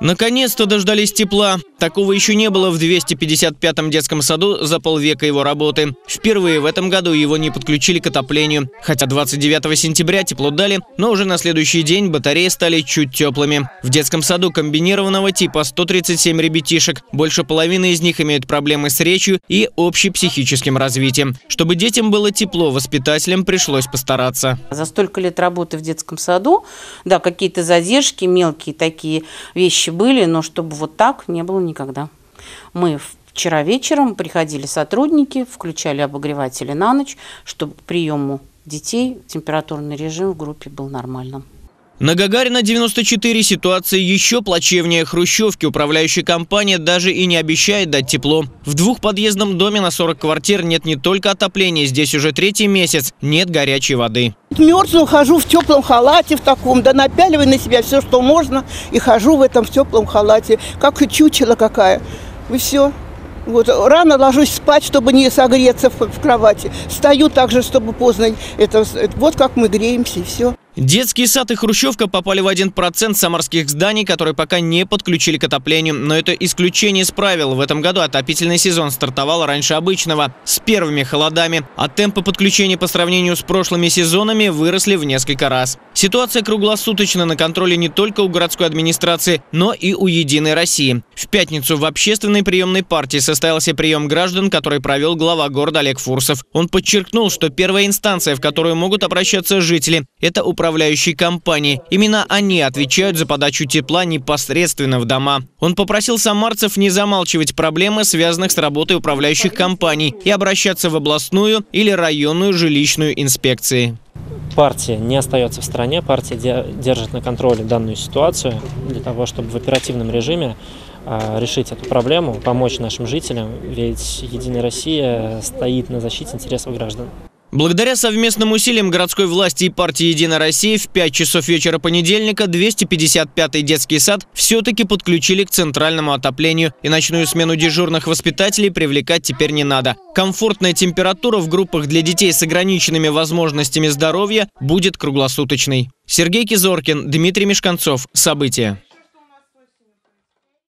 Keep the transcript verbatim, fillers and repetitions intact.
Наконец-то дождались тепла. Такого еще не было в двести пятьдесят пятом детском саду за полвека его работы. Впервые в этом году его не подключили к отоплению. Хотя двадцать девятого сентября тепло дали, но уже на следующий день батареи стали чуть теплыми. В детском саду комбинированного типа сто тридцать семь ребятишек. Больше половины из них имеют проблемы с речью и общепсихическим развитием. Чтобы детям было тепло, воспитателям пришлось постараться. За столько лет работы в детском саду, да, какие-то задержки, мелкие такие вещи были, но чтобы вот так не было никогда. Мы вчера вечером приходили сотрудники, включали обогреватели на ночь, чтобы к приему детей температурный режим в группе был нормальным. На Гагарина, девяносто четыре, ситуация еще плачевнее хрущевки. Управляющая компания даже и не обещает дать тепло. В двухподъездном доме на сорок квартир нет не только отопления. Здесь уже третий месяц нет горячей воды. Мерзну, хожу в теплом халате в таком, да напяливаю на себя все, что можно, и хожу в этом в теплом халате, как чучело какая. И все. Вот, рано ложусь спать, чтобы не согреться в, в кровати. Стою также, чтобы поздно. Это, вот как мы греемся, и все. Детский сад и хрущевка попали в один процент самарских зданий, которые пока не подключили к отоплению. Но это исключение из правил. В этом году отопительный сезон стартовал раньше обычного, с первыми холодами. А темпы подключения по сравнению с прошлыми сезонами выросли в несколько раз. Ситуация круглосуточно на контроле не только у городской администрации, но и у «Единой России». В пятницу в общественной приемной партии состоялся прием граждан, который провел глава города Олег Фурсов. Он подчеркнул, что первая инстанция, в которую могут обращаться жители, это управление. Управляющие компании. Именно они отвечают за подачу тепла непосредственно в дома. Он попросил самарцев не замалчивать проблемы, связанных с работой управляющих компаний, и обращаться в областную или районную жилищную инспекции. Партия не остается в стороне, партия держит на контроле данную ситуацию для того, чтобы в оперативном режиме решить эту проблему, помочь нашим жителям, ведь «Единая Россия» стоит на защите интересов граждан. Благодаря совместным усилиям городской власти и партии «Единая Россия» в пять часов вечера понедельника двести пятьдесят пятый детский сад все-таки подключили к центральному отоплению. И ночную смену дежурных воспитателей привлекать теперь не надо. Комфортная температура в группах для детей с ограниченными возможностями здоровья будет круглосуточной. Сергей Кизоркин, Дмитрий Мешканцов. События.